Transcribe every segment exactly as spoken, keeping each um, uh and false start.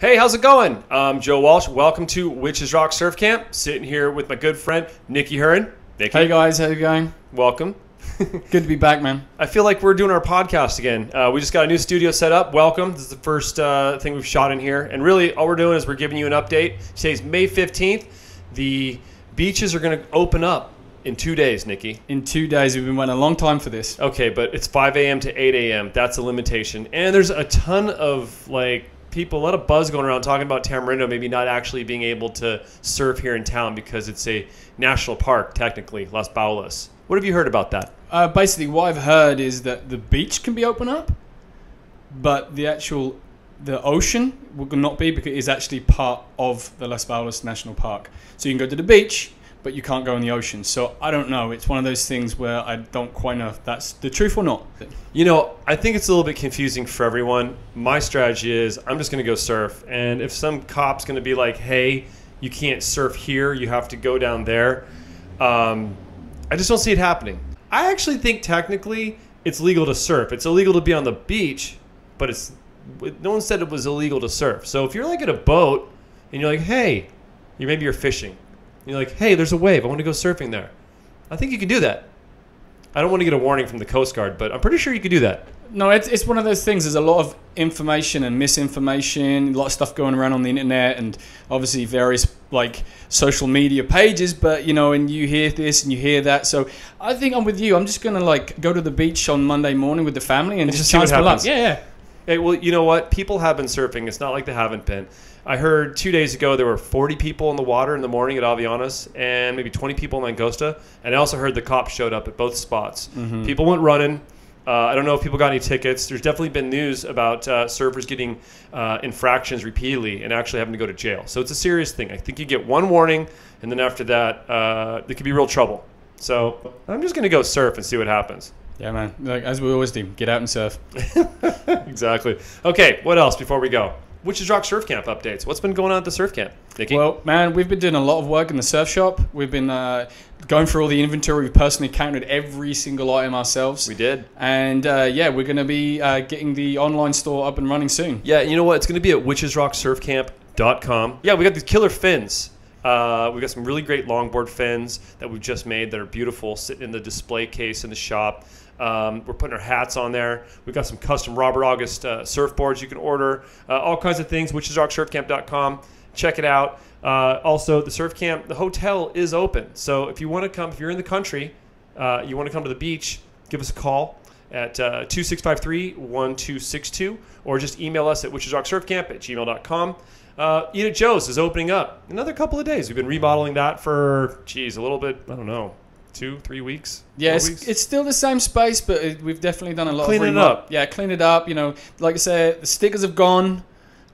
Hey, how's it going? I'm Joe Walsh. Welcome to Witch's Rock Surf Camp. Sitting here with my good friend, Nikki Hurin. Nikki. Hey guys, how you going? Welcome. Good to be back, man. I feel like we're doing our podcast again. Uh, we just got a new studio set up. Welcome. This is the first uh, thing we've shot in here. And really, all we're doing is we're giving you an update. Today's May fifteenth. The beaches are going to open up in two days, Nikki. In two days. We've been waiting a long time for this. Okay, but it's five a.m. to eight a.m. That's a limitation. And there's a ton of, like... people, a lot of buzz going around talking about Tamarindo maybe not actually being able to surf here in town because it's a national park, technically, Las Baulas. What have you heard about that? Uh, basically, what I've heard is that the beach can be open up, but the actual the ocean will not be because it's actually part of the Las Baulas National Park. So you can go to the beach, but you can't go in the ocean. So I don't know. It's one of those things where I don't quite know if that's the truth or not. You know, I think it's a little bit confusing for everyone. My strategy is I'm just going to go surf. And if some cop's going to be like, hey, you can't surf here, you have to go down there, um, I just don't see it happening. I actually think technically it's legal to surf. It's illegal to be on the beach, but it's no one said it was illegal to surf. So if you're like at a boat and you're like, hey, you maybe you're fishing. You're like, hey, there's a wave. I want to go surfing there. I think you can do that. I don't want to get a warning from the Coast Guard, but I'm pretty sure you could do that. No, it's it's one of those things. There's a lot of information and misinformation, a lot of stuff going around on the internet, and obviously various like social media pages. But you know, and you hear this and you hear that. So I think I'm with you. I'm just gonna like go to the beach on Monday morning with the family and, and just see what happens. Yeah, yeah. Hey, well, you know what? People have been surfing. It's not like they haven't been. I heard two days ago there were forty people in the water in the morning at Avianas and maybe twenty people in Angosta. And I also heard the cops showed up at both spots. Mm-hmm. People went running. Uh, I don't know if people got any tickets. There's definitely been news about uh, surfers getting uh, infractions repeatedly and actually having to go to jail. So it's a serious thing. I think you get one warning, and then after that, uh, there could be real trouble. So I'm just going to go surf and see what happens. Yeah, man. Like, as we always do, get out and surf. Exactly. Okay, what else before we go? Witch's Rock Surf Camp updates. What's been going on at the surf camp, Nikki? Well, man, we've been doing a lot of work in the surf shop. We've been uh, going through all the inventory. We personally counted every single item ourselves. We did. And, uh, yeah, we're going to be uh, getting the online store up and running soon. Yeah, you know what? It's going to be at witches rock surf camp dot com. Yeah, we got these killer fins. Uh, we've got some really great longboard fins that we've just made that are beautiful, sitting in the display case in the shop. Um, we're putting our hats on there. We've got some custom Robert August uh, surfboards you can order, uh, all kinds of things, witches rock surf camp dot com. Check it out. Uh, also, the surf camp, the hotel is open. So if you want to come, if you're in the country, uh, you want to come to the beach, give us a call at uh, two six five three, one two six two or just email us at witches rock surf camp at gmail dot com. Uh, Edith Joes is opening up in another couple of days. We've been remodeling that for, geez, a little bit, I don't know, two, three weeks? Yeah, it's, weeks? It's still the same space, but it, we've definitely done a lot clean of... Clean it up. Yeah, clean it up. You know, like I said, the stickers have gone,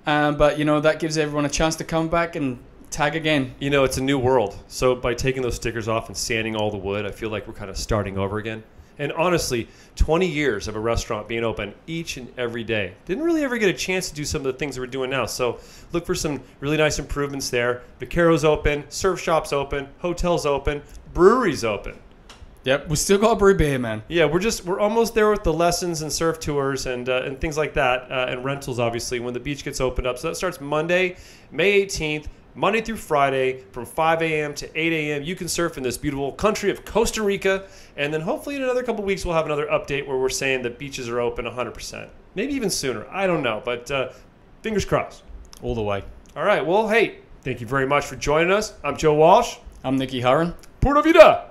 um, but, you know, that gives everyone a chance to come back and tag again. You know, it's a new world. So by taking those stickers off and sanding all the wood, I feel like we're kind of starting over again. And honestly, twenty years of a restaurant being open each and every day. Didn't really ever get a chance to do some of the things that we're doing now. So look for some really nice improvements there. Vaquero's open, surf shop's open, hotel's open, brewery's open. Yep, we still got a brew beer, man. Yeah, we're just we're almost there with the lessons and surf tours and uh, and things like that uh, and rentals, obviously, when the beach gets opened up. So that starts Monday, May eighteenth. Monday through Friday from five a.m. to eight a.m. You can surf in this beautiful country of Costa Rica. And then hopefully in another couple of weeks, we'll have another update where we're saying that beaches are open one hundred percent. Maybe even sooner. I don't know. But uh, fingers crossed. All the way. All right. Well, hey, thank you very much for joining us. I'm Joe Walsh. I'm Nikki Hurin. Pura Vida.